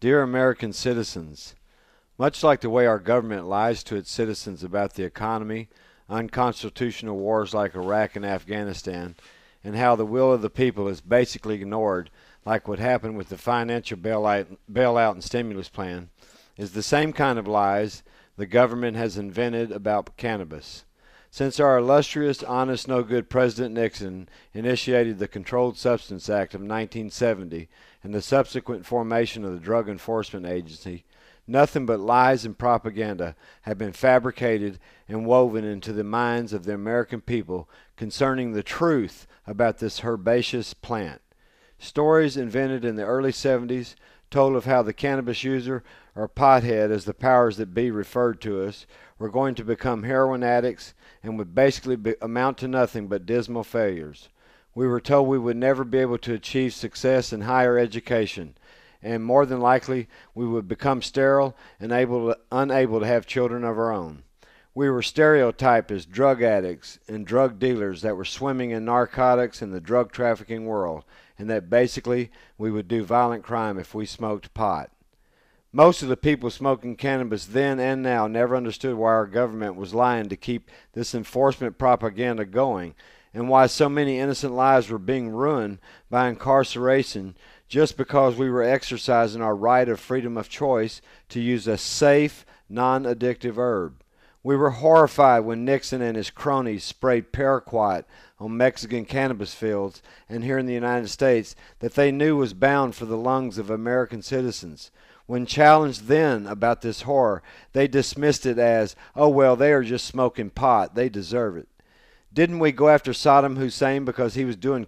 Dear American citizens, much like the way our government lies to its citizens about the economy, unconstitutional wars like Iraq and Afghanistan, and how the will of the people is basically ignored, like what happened with the financial bailout and stimulus plan, is the same kind of lies the government has invented about cannabis. Since our illustrious, honest, no good President Nixon initiated the Controlled Substance Act of 1970 and the subsequent formation of the Drug Enforcement Agency, nothing but lies and propaganda have been fabricated and woven into the minds of the American people concerning the truth about this herbaceous plant. Stories invented in the early 70s told of how the cannabis user, or pothead as the powers that be referred to us, were going to become heroin addicts and would basically amount to nothing but dismal failures. We were told we would never be able to achieve success in higher education, and more than likely we would become sterile and unable to have children of our own. We were stereotyped as drug addicts and drug dealers that were swimming in narcotics in the drug trafficking world, and that basically we would do violent crime if we smoked pot. Most of the people smoking cannabis then and now never understood why our government was lying to keep this enforcement propaganda going, and why so many innocent lives were being ruined by incarceration just because we were exercising our right of freedom of choice to use a safe, non-addictive herb. We were horrified when Nixon and his cronies sprayed Paraquat on Mexican cannabis fields and here in the United States that they knew was bound for the lungs of American citizens. When challenged then about this horror, they dismissed it as, oh well, they are just smoking pot, they deserve it. Didn't we go after Saddam Hussein because he was doing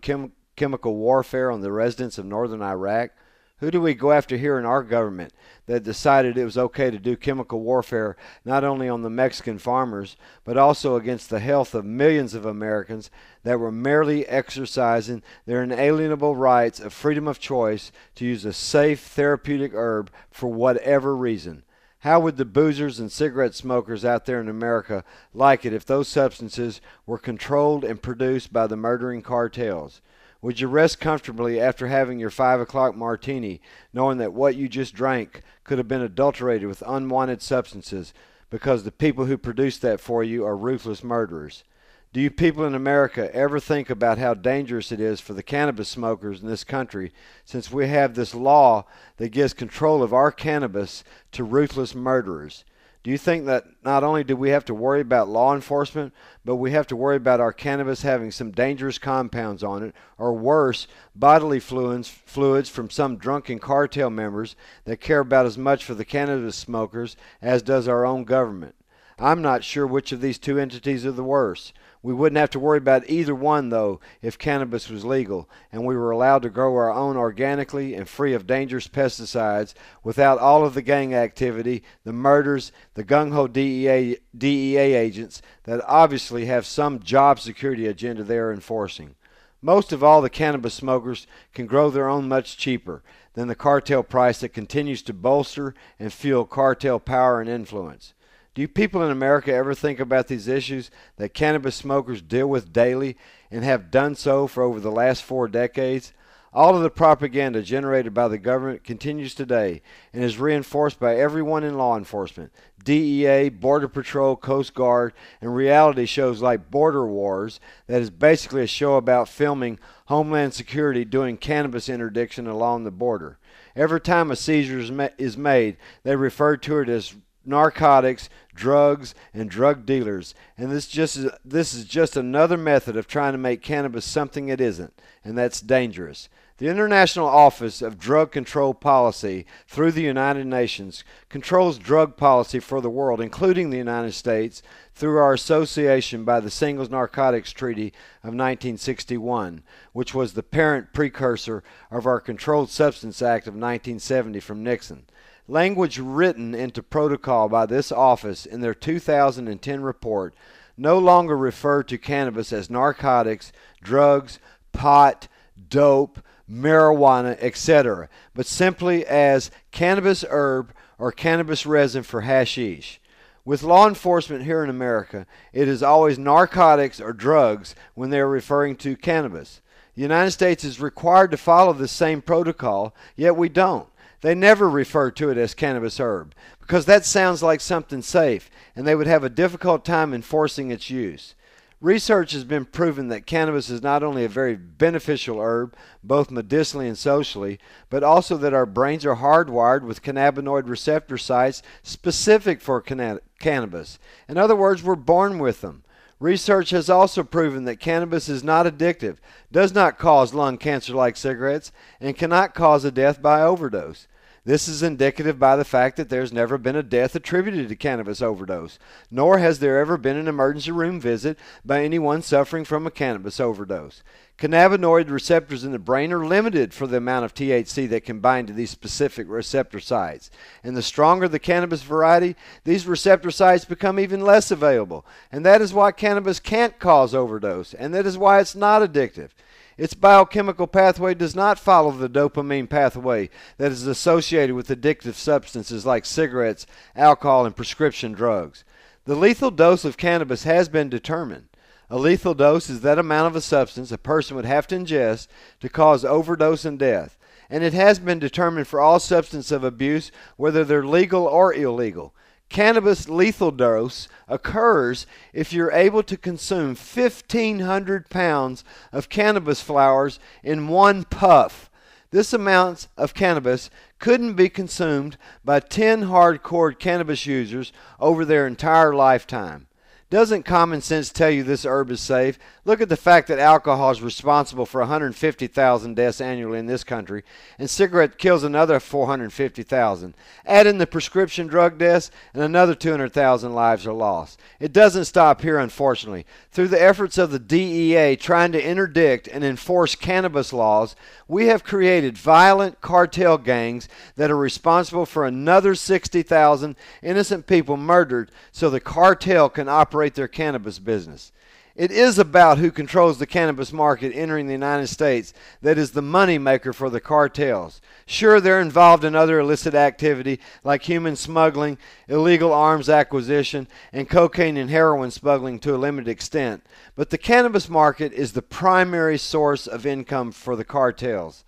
chemical warfare on the residents of northern Iraq? Who do we go after here in our government that decided it was okay to do chemical warfare not only on the Mexican farmers, but also against the health of millions of Americans that were merely exercising their inalienable rights of freedom of choice to use a safe therapeutic herb for whatever reason? How would the boozers and cigarette smokers out there in America like it if those substances were controlled and produced by the murdering cartels? Would you rest comfortably after having your 5 o'clock martini, knowing that what you just drank could have been adulterated with unwanted substances because the people who produce that for you are ruthless murderers? Do you people in America ever think about how dangerous it is for the cannabis smokers in this country, since we have this law that gives control of our cannabis to ruthless murderers? Do you think that not only do we have to worry about law enforcement, but we have to worry about our cannabis having some dangerous compounds on it, or worse, bodily fluids from some drunken cartel members that care about as much for the cannabis smokers as does our own government? I'm not sure which of these two entities are the worse. We wouldn't have to worry about either one, though, if cannabis was legal and we were allowed to grow our own organically and free of dangerous pesticides without all of the gang activity, the murders, the gung-ho DEA agents that obviously have some job security agenda they are enforcing. Most of all, the cannabis smokers can grow their own much cheaper than the cartel price that continues to bolster and fuel cartel power and influence. Do you people in America ever think about these issues that cannabis smokers deal with daily and have done so for over the last 4 decades? All of the propaganda generated by the government continues today and is reinforced by everyone in law enforcement, DEA, Border Patrol, Coast Guard, and reality shows like Border Wars that is basically a show about filming Homeland Security doing cannabis interdiction along the border. Every time a seizure is made, they refer to it as narcotics, drugs, and drug dealers, and this is just another method of trying to make cannabis something it isn't, and that's dangerous. The International Office of Drug Control Policy through the United Nations controls drug policy for the world, including the United States, through our association by the Singles Narcotics Treaty of 1961, which was the parent precursor of our Controlled Substance Act of 1970 from Nixon. Language written into protocol by this office in their 2010 report no longer referred to cannabis as narcotics, drugs, pot, dope, marijuana, etc., but simply as cannabis herb or cannabis resin for hashish. With law enforcement here in America, it is always narcotics or drugs when they are referring to cannabis. The United States is required to follow the same protocol, yet we don't. They never refer to it as cannabis herb because that sounds like something safe, and they would have a difficult time enforcing its use. Research has been proven that cannabis is not only a very beneficial herb, both medicinally and socially, but also that our brains are hardwired with cannabinoid receptor sites specific for cannabis. In other words, we're born with them. Research has also proven that cannabis is not addictive, does not cause lung cancer like cigarettes, and cannot cause a death by overdose. This is indicative by the fact that there's never been a death attributed to cannabis overdose, nor has there ever been an emergency room visit by anyone suffering from a cannabis overdose. Cannabinoid receptors in the brain are limited for the amount of THC that can bind to these specific receptor sites. And the stronger the cannabis variety, these receptor sites become even less available. And that is why cannabis can't cause overdose, and that is why it's not addictive. Its biochemical pathway does not follow the dopamine pathway that is associated with addictive substances like cigarettes, alcohol, and prescription drugs. The lethal dose of cannabis has been determined. A lethal dose is that amount of a substance a person would have to ingest to cause overdose and death. And it has been determined for all substance of abuse, whether they're legal or illegal. Cannabis lethal dose occurs if you're able to consume 1,500 pounds of cannabis flowers in one puff. This amount of cannabis couldn't be consumed by 10 hardcore cannabis users over their entire lifetime. Doesn't common sense tell you this herb is safe? Look at the fact that alcohol is responsible for 150,000 deaths annually in this country, and cigarette kills another 450,000. Add in the prescription drug deaths, and another 200,000 lives are lost. It doesn't stop here, unfortunately. Through the efforts of the DEA trying to interdict and enforce cannabis laws, we have created violent cartel gangs that are responsible for another 60,000 innocent people murdered so the cartel can operate their cannabis business. It is about who controls the cannabis market entering the United States that is the money maker for the cartels. Sure, they're involved in other illicit activity like human smuggling, illegal arms acquisition, and cocaine and heroin smuggling to a limited extent, but the cannabis market is the primary source of income for the cartels.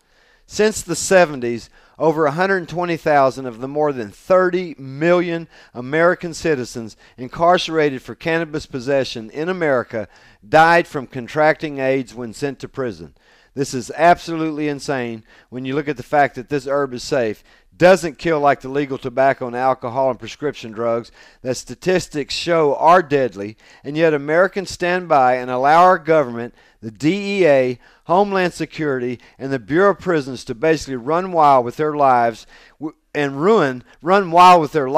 Since the 70s, over 120,000 of the more than 30 million American citizens incarcerated for cannabis possession in America died from contracting AIDS when sent to prison. This is absolutely insane when you look at the fact that this herb is safe, doesn't kill like the legal tobacco and alcohol and prescription drugs that statistics show are deadly, and yet Americans stand by and allow our government, the DEA, Homeland Security, and the Bureau of Prisons to basically run wild with their lives and ruin the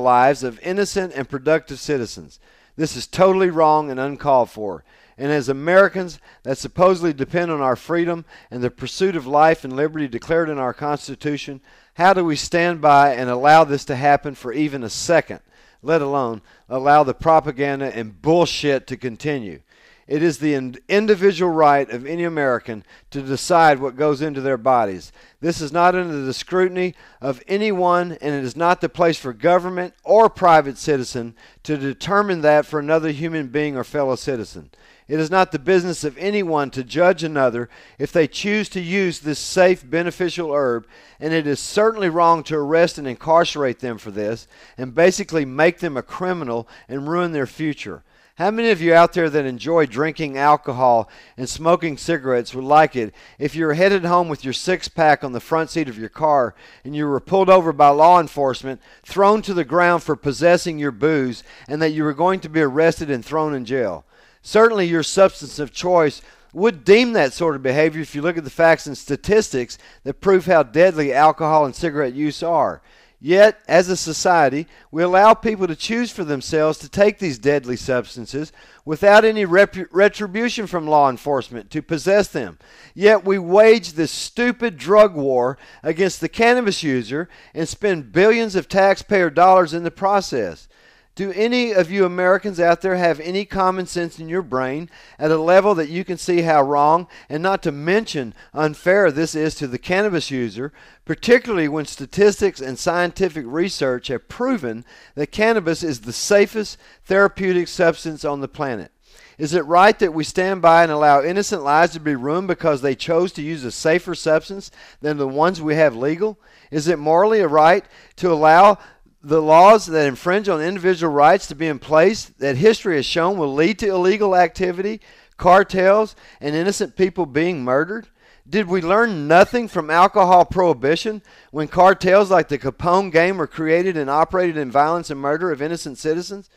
lives of innocent and productive citizens. This is totally wrong and uncalled for. And as Americans that supposedly depend on our freedom and the pursuit of life and liberty declared in our Constitution, how do we stand by and allow this to happen for even a second, let alone allow the propaganda and bullshit to continue? It is the individual right of any American to decide what goes into their bodies. This is not under the scrutiny of anyone, and it is not the place for government or private citizen to determine that for another human being or fellow citizen. It is not the business of anyone to judge another if they choose to use this safe, beneficial herb, and it is certainly wrong to arrest and incarcerate them for this and basically make them a criminal and ruin their future. How many of you out there that enjoy drinking alcohol and smoking cigarettes would like it if you were headed home with your six-pack on the front seat of your car and you were pulled over by law enforcement, thrown to the ground for possessing your booze, and that you were going to be arrested and thrown in jail? Certainly your substance of choice would deem that sort of behavior if you look at the facts and statistics that prove how deadly alcohol and cigarette use are. Yet, as a society, we allow people to choose for themselves to take these deadly substances without any retribution from law enforcement to possess them. Yet we wage this stupid drug war against the cannabis user and spend billions of taxpayer dollars in the process. Do any of you Americans out there have any common sense in your brain at a level that you can see how wrong and not to mention unfair this is to the cannabis user, particularly when statistics and scientific research have proven that cannabis is the safest therapeutic substance on the planet? Is it right that we stand by and allow innocent lives to be ruined because they chose to use a safer substance than the ones we have legal? Is it morally right to allow the laws that infringe on individual rights to be in place that history has shown will lead to illegal activity, cartels, and innocent people being murdered? Did we learn nothing from alcohol prohibition when cartels like the Capone gang were created and operated in violence and murder of innocent citizens?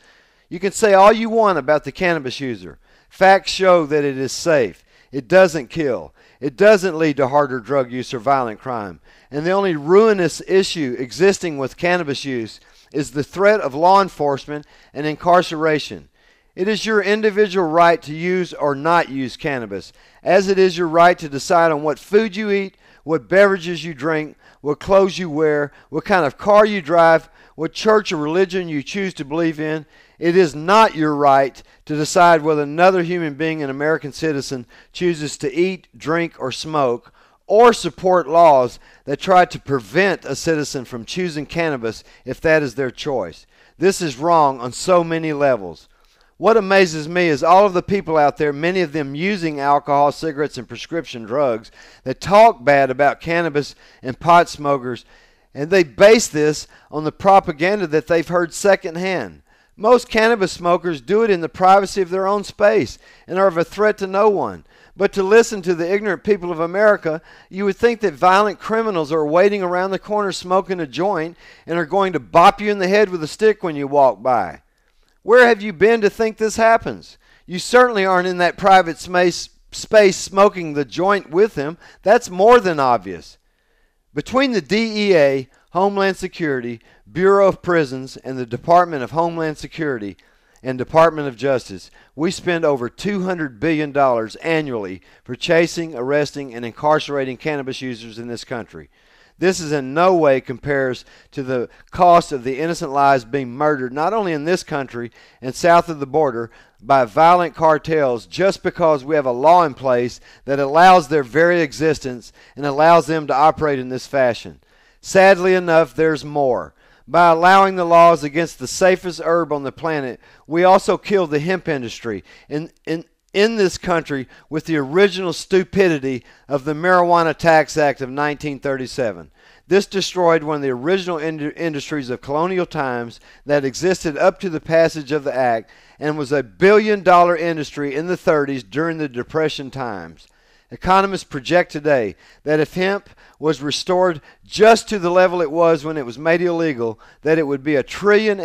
You can say all you want about the cannabis user. Facts show that it is safe. It doesn't kill. It doesn't lead to harder drug use or violent crime. And the only ruinous issue existing with cannabis use is the threat of law enforcement and incarceration. It is your individual right to use or not use cannabis, as it is your right to decide on what food you eat, what beverages you drink, what clothes you wear, what kind of car you drive, what church or religion you choose to believe in. It is not your right to decide whether another human being, an American citizen, chooses to eat, drink, or smoke, or support laws that try to prevent a citizen from choosing cannabis if that is their choice. This is wrong on so many levels. What amazes me is all of the people out there, many of them using alcohol, cigarettes, and prescription drugs, that talk bad about cannabis and pot smokers, and they base this on the propaganda that they've heard secondhand. Most cannabis smokers do it in the privacy of their own space and are of a threat to no one. But to listen to the ignorant people of America, you would think that violent criminals are waiting around the corner smoking a joint and are going to bop you in the head with a stick when you walk by. Where have you been to think this happens? You certainly aren't in that private space smoking the joint with him. That's more than obvious. Between the DEA, Homeland Security, Bureau of Prisons, and the Department of Homeland Security and Department of Justice, we spend over $200 billion annually for chasing, arresting, and incarcerating cannabis users in this country. This is in no way compares to the cost of the innocent lives being murdered, not only in this country and south of the border, by violent cartels just because we have a law in place that allows their very existence and allows them to operate in this fashion. Sadly enough, there's more. By allowing the laws against the safest herb on the planet, we also kill the hemp industry in this country with the original stupidity of the Marijuana Tax Act of 1937. This destroyed one of the original industries of colonial times that existed up to the passage of the act and was a billion-dollar industry in the 30s during the Depression times. Economists project today that if hemp was restored just to the level it was when it was made illegal, that it would be $1.5 trillion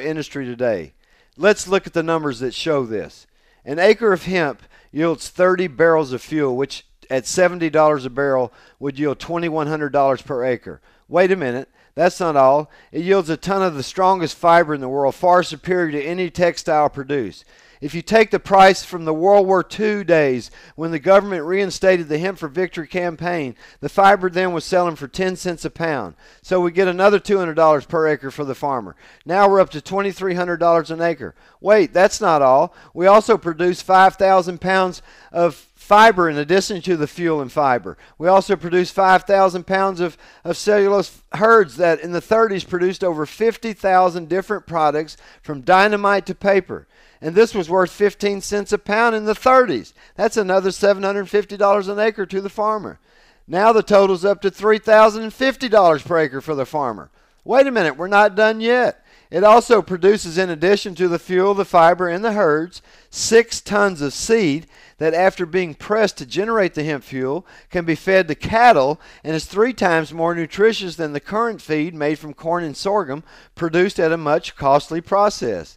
industry today. Let's look at the numbers that show this. An acre of hemp yields 30 barrels of fuel, which at $70 a barrel would yield $2,100 per acre. Wait a minute, that's not all. It yields a ton of the strongest fiber in the world, far superior to any textile produced. If you take the price from the World War II days when the government reinstated the Hemp for Victory campaign, the fiber then was selling for 10 cents a pound. So we get another $200 per acre for the farmer. Now we're up to $2,300 an acre. Wait, that's not all. We also produce 5,000 pounds of fiber in addition to the fuel and fiber. We also produce 5,000 pounds of cellulose herds that in the 30s produced over 50,000 different products from dynamite to paper. And this was worth 15 cents a pound in the 30s. That's another $750 an acre to the farmer. Now the total's up to $3,050 per acre for the farmer. Wait a minute, we're not done yet. It also produces, in addition to the fuel, the fiber, and the herds, 6 tons of seed that, after being pressed to generate the hemp fuel, can be fed to cattle and is 3 times more nutritious than the current feed made from corn and sorghum produced at a much costly process.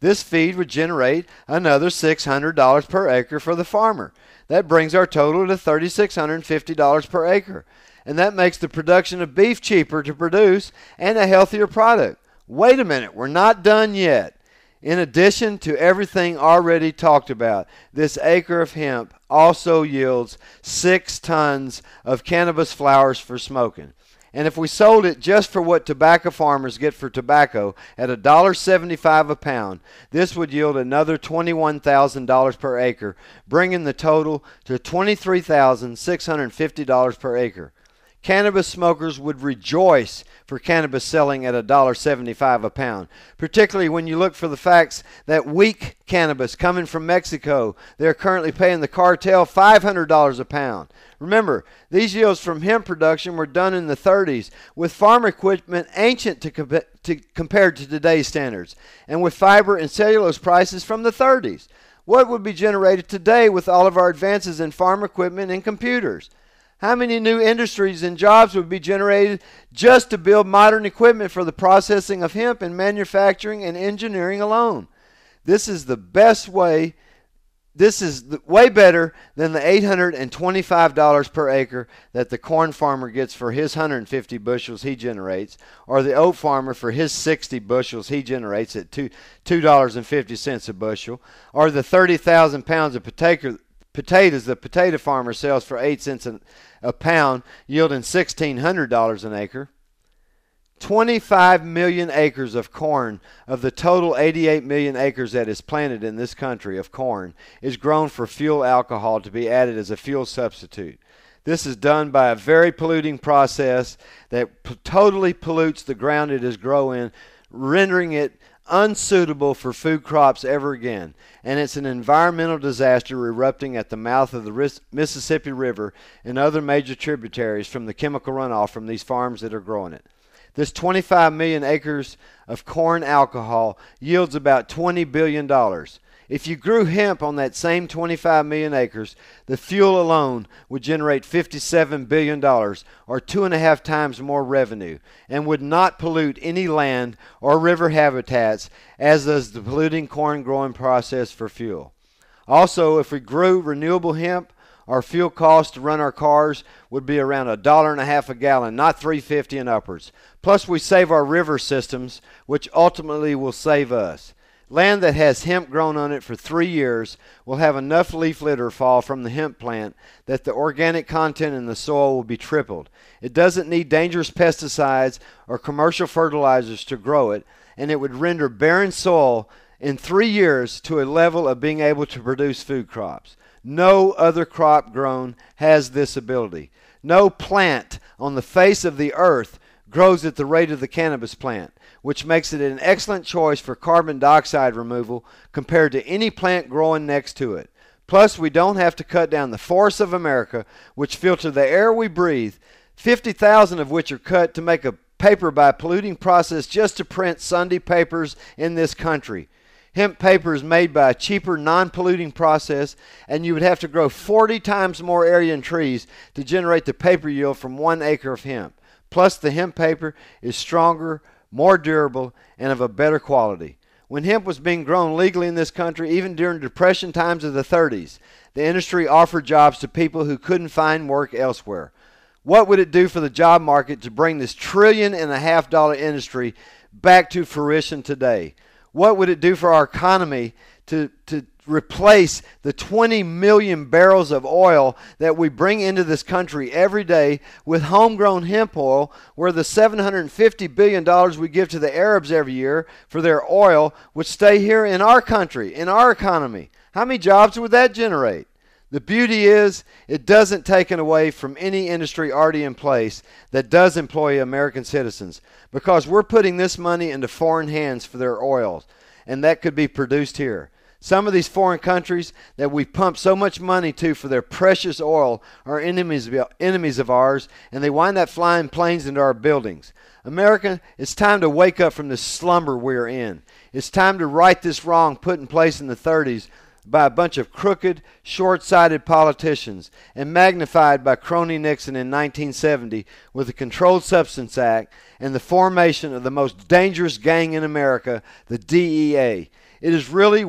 This feed would generate another $600 per acre for the farmer. That brings our total to $3,650 per acre. And that makes the production of beef cheaper to produce and a healthier product. Wait a minute, we're not done yet. In addition to everything already talked about, this acre of hemp also yields 6 tons of cannabis flowers for smoking. And if we sold it just for what tobacco farmers get for tobacco at $1.75 a pound, this would yield another $21,000 per acre, bringing the total to $23,650 per acre. Cannabis smokers would rejoice for cannabis selling at $1.75 a pound, particularly when you look for the facts that weak cannabis coming from Mexico, they're currently paying the cartel $500 a pound. Remember, these yields from hemp production were done in the 30s with farm equipment ancient compared to today's standards, and with fiber and cellulose prices from the 30s. What would be generated today with all of our advances in farm equipment and computers? How many new industries and jobs would be generated just to build modern equipment for the processing of hemp and manufacturing and engineering alone? This is the best way. This is way better than the $825 per acre that the corn farmer gets for his 150 bushels he generates, or the oat farmer for his 60 bushels he generates at $2.50 a bushel, or the 30,000 pounds of potatoes the potato farmer sells for 8 cents a pound, yielding $1,600 an acre. 25 million acres of corn of the total 88 million acres that is planted in this country of corn is grown for fuel alcohol to be added as a fuel substitute. This is done by a very polluting process that totally pollutes the ground it is grown in, rendering it unsuitable for food crops ever again, and it's an environmental disaster erupting at the mouth of the Mississippi River and other major tributaries from the chemical runoff from these farms that are growing it. This 25 million acres of corn alcohol yields about $20 billion. If you grew hemp on that same 25 million acres, the fuel alone would generate $57 billion, or 2.5 times more revenue, and would not pollute any land or river habitats, as does the polluting corn growing process for fuel. Also, if we grew renewable hemp, our fuel cost to run our cars would be around $1.50 a gallon, not $3.50 and upwards. Plus, we save our river systems, which ultimately will save us. Land that has hemp grown on it for 3 years will have enough leaf litter fall from the hemp plant that the organic content in the soil will be tripled. It doesn't need dangerous pesticides or commercial fertilizers to grow it, and it would render barren soil in 3 years to a level of being able to produce food crops. No other crop grown has this ability. No plant on the face of the earth grows at the rate of the cannabis plant, which makes it an excellent choice for carbon dioxide removal compared to any plant growing next to it. Plus, we don't have to cut down the forests of America, which filter the air we breathe, 50,000 of which are cut to make a paper by a polluting process just to print Sunday papers in this country. Hemp paper is made by a cheaper, non-polluting process, and you would have to grow 40 times more area and trees to generate the paper yield from 1 acre of hemp. Plus, the hemp paper is stronger, more durable, and of a better quality. When hemp was being grown legally in this country, even during Depression times of the 30s, the industry offered jobs to people who couldn't find work elsewhere. What would it do for the job market to bring this $1.5 trillion industry back to fruition today? What would it do for our economy to replace the 20 million barrels of oil that we bring into this country every day with homegrown hemp oil, where the $750 billion we give to the Arabs every year for their oil would stay here in our country, in our economy? How many jobs would that generate? The beauty is it doesn't take it away from any industry already in place that does employ American citizens, because we're putting this money into foreign hands for their oils, and that could be produced here. Some of these foreign countries that we pump so much money to for their precious oil are enemies of ours, and they wind up flying planes into our buildings. America, it's time to wake up from this slumber we're in. It's time to right this wrong put in place in the 30s by a bunch of crooked, short-sighted politicians, and magnified by crony Nixon in 1970 with the Controlled Substance Act and the formation of the most dangerous gang in America, the DEA. Is it really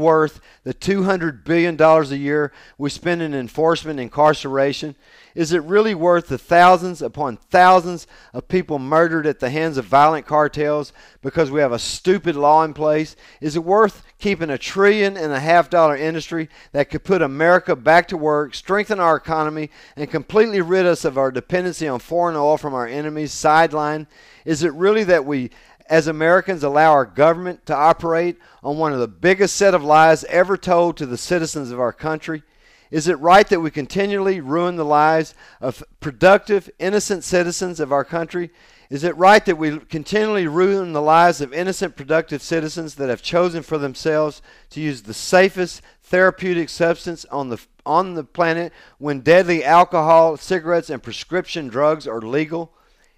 worth the $200 billion a year we spend in enforcement and incarceration? Is it really worth the thousands upon thousands of people murdered at the hands of violent cartels because we have a stupid law in place? Is it worth keeping a $1.5 trillion industry that could put America back to work, strengthen our economy, and completely rid us of our dependency on foreign oil from our enemies' sideline? Is it really that we, as Americans, allow our government to operate on one of the biggest set of lies ever told to the citizens of our country? Is it right that we continually ruin the lives of productive, innocent citizens of our country? Is it right that we continually ruin the lives of innocent, productive citizens that have chosen for themselves to use the safest therapeutic substance on the planet when deadly alcohol, cigarettes, and prescription drugs are legal?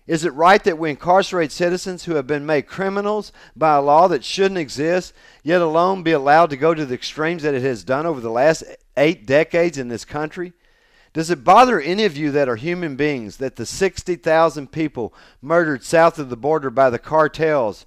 Is it right that we incarcerate citizens who have been made criminals by a law that shouldn't exist, yet alone be allowed to go to the extremes that it has done over the last 8 decades in this country? Does it bother any of you that are human beings that the 60,000 people murdered south of the border by the cartels,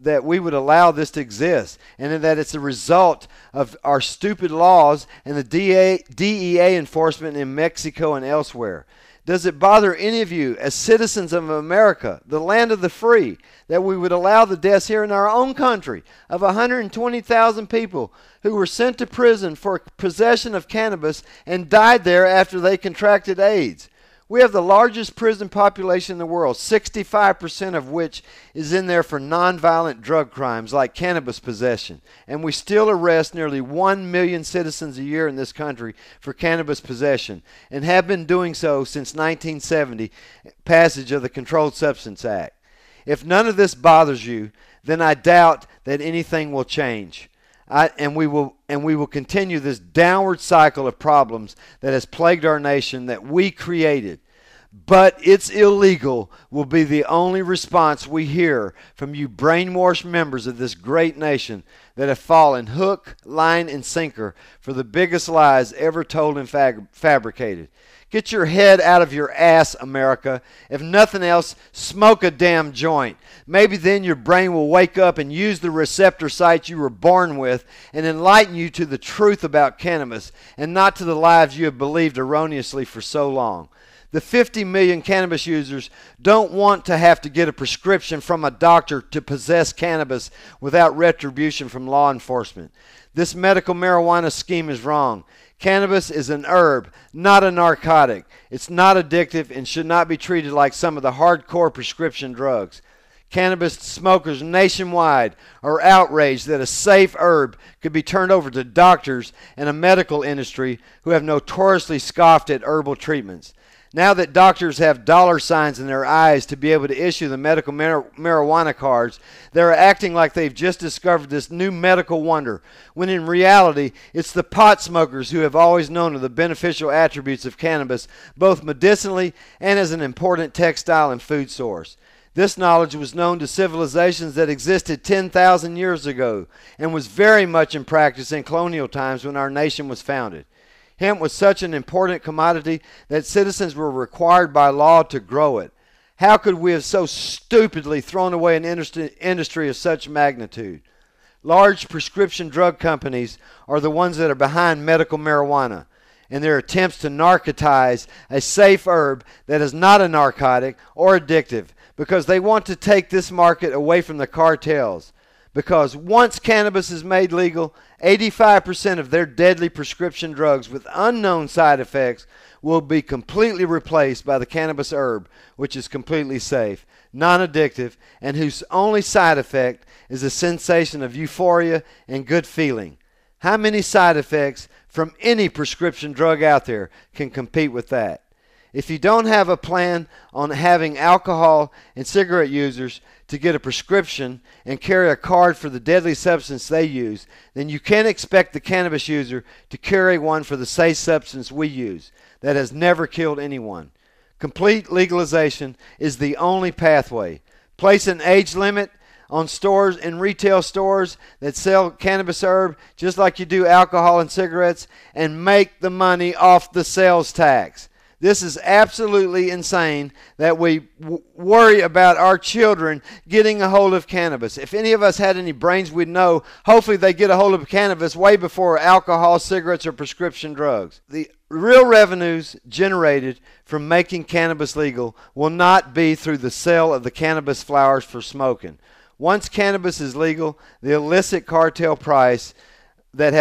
that we would allow this to exist, and that it's a result of our stupid laws and the DEA enforcement in Mexico and elsewhere? Does it bother any of you as citizens of America, the land of the free, that we would allow the deaths here in our own country of 120,000 people who were sent to prison for possession of cannabis and died there after they contracted AIDS? We have the largest prison population in the world, 65% of which is in there for nonviolent drug crimes like cannabis possession. And we still arrest nearly 1 million citizens a year in this country for cannabis possession, and have been doing so since 1970, passage of the Controlled Substance Act. If none of this bothers you, then I doubt that anything will change. And we will continue this downward cycle of problems that has plagued our nation that we created. But it's illegal will be the only response we hear from you brainwashed members of this great nation that have fallen hook, line, and sinker for the biggest lies ever told and fabricated. Get your head out of your ass, America. If nothing else, smoke a damn joint. Maybe then your brain will wake up and use the receptor sites you were born with and enlighten you to the truth about cannabis and not to the lies you have believed erroneously for so long. The 50 million cannabis users don't want to have to get a prescription from a doctor to possess cannabis without retribution from law enforcement. This medical marijuana scheme is wrong. Cannabis is an herb, not a narcotic. It's not addictive and should not be treated like some of the hardcore prescription drugs. Cannabis smokers nationwide are outraged that a safe herb could be turned over to doctors and a medical industry who have notoriously scoffed at herbal treatments. Now that doctors have dollar signs in their eyes to be able to issue the medical marijuana cards, they're acting like they've just discovered this new medical wonder, when in reality, it's the pot smokers who have always known of the beneficial attributes of cannabis, both medicinally and as an important textile and food source. This knowledge was known to civilizations that existed 10,000 years ago and was very much in practice in colonial times when our nation was founded. Hemp was such an important commodity that citizens were required by law to grow it. How could we have so stupidly thrown away an industry of such magnitude? Large prescription drug companies are the ones that are behind medical marijuana and their attempts to narcotize a safe herb that is not a narcotic or addictive, because they want to take this market away from the cartels. Because once cannabis is made legal, 85% of their deadly prescription drugs with unknown side effects will be completely replaced by the cannabis herb, which is completely safe, non-addictive, and whose only side effect is a sensation of euphoria and good feeling. How many side effects from any prescription drug out there can compete with that? If you don't have a plan on having alcohol and cigarette users to get a prescription and carry a card for the deadly substance they use, then you can't expect the cannabis user to carry one for the safe substance we use that has never killed anyone. Complete legalization is the only pathway. Place an age limit on stores and retail stores that sell cannabis herb just like you do alcohol and cigarettes, and make the money off the sales tax. This is absolutely insane that we worry about our children getting a hold of cannabis. If any of us had any brains, we'd know hopefully they get a hold of cannabis way before alcohol, cigarettes, or prescription drugs. The real revenues generated from making cannabis legal will not be through the sale of the cannabis flowers for smoking. Once cannabis is legal, the illicit cartel price that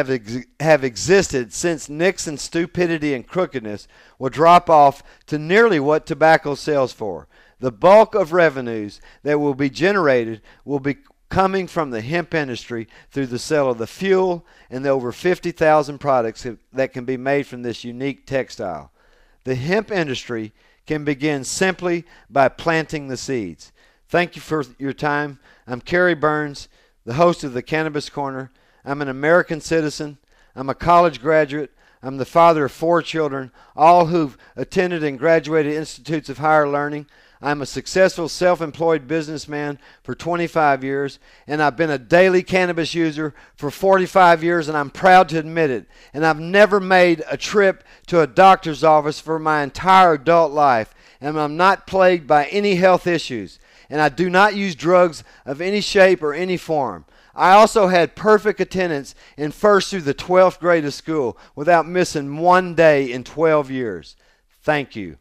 have existed since Nixon's stupidity and crookedness will drop off to nearly what tobacco sells for. The bulk of revenues that will be generated will be coming from the hemp industry through the sale of the fuel and the over 50,000 products that can be made from this unique textile. The hemp industry can begin simply by planting the seeds. Thank you for your time. I'm Carey Burns, the host of the Cannabis Corner. I'm an American citizen. I'm a college graduate. I'm the father of 4 children, all who've attended and graduated institutes of higher learning. I'm a successful self-employed businessman for 25 years, and I've been a daily cannabis user for 45 years, and I'm proud to admit it. And I've never made a trip to a doctor's office for my entire adult life, and I'm not plagued by any health issues, and I do not use drugs of any shape or any form. I also had perfect attendance in 1st through the 12th grade of school without missing one day in 12 years. Thank you.